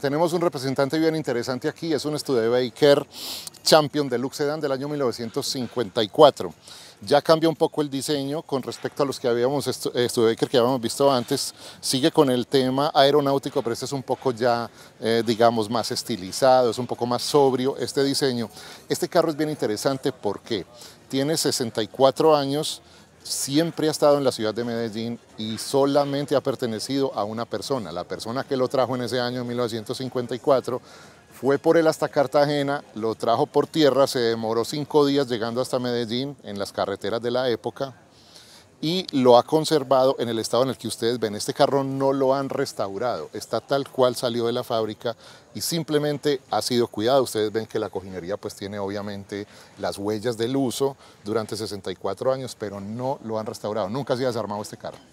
Tenemos un representante bien interesante aquí, es un Studebaker Champion Deluxe Sedan del año 1954. Ya cambia un poco el diseño con respecto a los que habíamos visto antes. Sigue con el tema aeronáutico, pero este es un poco ya, digamos, más estilizado, es un poco más sobrio este diseño. Este carro es bien interesante porque tiene 64 años, siempre ha estado en la ciudad de Medellín y solamente ha pertenecido a una persona. La persona que lo trajo en ese año, 1954, fue por él hasta Cartagena, lo trajo por tierra, se demoró 5 días llegando hasta Medellín en las carreteras de la época y lo ha conservado en el estado en el que ustedes ven. Este carro no lo han restaurado, está tal cual salió de la fábrica y simplemente ha sido cuidado. Ustedes ven que la cojinería pues tiene obviamente las huellas del uso durante 64 años, pero no lo han restaurado, nunca se ha desarmado este carro.